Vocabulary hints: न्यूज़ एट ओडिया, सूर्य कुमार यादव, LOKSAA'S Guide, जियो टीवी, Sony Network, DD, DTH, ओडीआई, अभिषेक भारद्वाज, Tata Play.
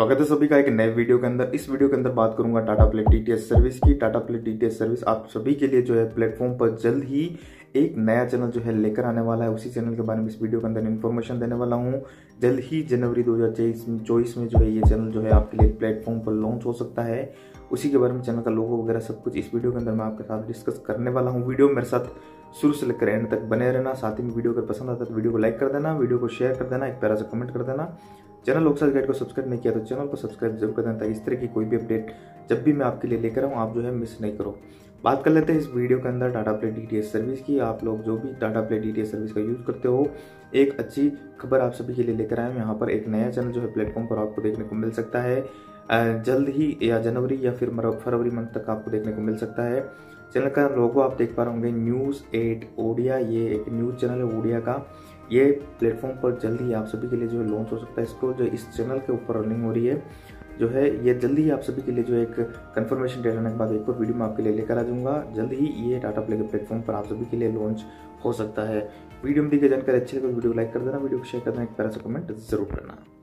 स्वागत है सभी का एक नए वीडियो के अंदर। इस वीडियो के अंदर बात करूंगा टाटा प्ले DTH सर्विस की। टाटा प्ले DTH सर्विस आप सभी के लिए जो है प्लेटफॉर्म पर जल्द ही एक नया चैनल जो है लेकर आने वाला है, उसी चैनल के बारे में इस वीडियो के अंदर इन्फॉर्मेशन देने वाला हूँ। जल्द ही जनवरी 2024 में जो है ये चैनल जो है आपके लिए प्लेटफॉर्म पर लॉन्च हो सकता है, उसी के बारे में चैनल का लोगो वगैरह सब कुछ इस वीडियो के अंदर मैं आपके साथ डिस्कस करने वाला हूँ। वीडियो मेरे साथ शुरू से लेकर एंड तक बने रहना। साथ ही में वीडियो अगर पसंद आता है तो वीडियो को लाइक कर देना, वीडियो को शेयर कर देना, एक प्यारा सा कमेंट कर देना। चैनल लोकसाज गाइड को सब्सक्राइब नहीं किया तो चैनल को सब्सक्राइब जरूर कर देना, ताकि इस तरह की कोई भी अपडेट जब भी मैं आपके लिए लेकर आऊँ आप जो है मिस नहीं करो। बात कर लेते हैं इस वीडियो के अंदर टाटा प्ले DTH सर्विस की। आप लोग जो भी टाटा प्ले DTH सर्विस का यूज़ करते हो, एक अच्छी खबर आप सभी के लिए लेकर आए हैं। यहाँ पर एक नया चैनल जो है प्लेटफॉर्म पर आपको देखने को मिल सकता है जल्द ही, या जनवरी या फिर फरवरी मंथ तक आपको देखने को मिल सकता है। चैनल का लोगो आप देख पा रहे होंगे, न्यूज़ एट ओडिया। ये एक न्यूज़ चैनल है ओडिया का। ये प्लेटफॉर्म पर जल्द ही आप सभी के लिए जो है लॉन्च हो सकता है। इसको जो इस चैनल के ऊपर रनिंग हो रही है जो है, ये जल्दी ही आप सभी के लिए जो एक कंफर्मेशन डेट आने के बाद एक और वीडियो में आपके लिए लेकर आ जाऊंगा। जल्द ही ये टाटा प्ले के प्लेटफॉर्म पर आप सभी के लिए लॉन्च हो सकता है। वीडियो में दी गई जानकारी अच्छी लगी वीडियो को लाइक कर देना, वीडियो को शेयर करना, एक प्यारा सा कमेंट जरूर करना।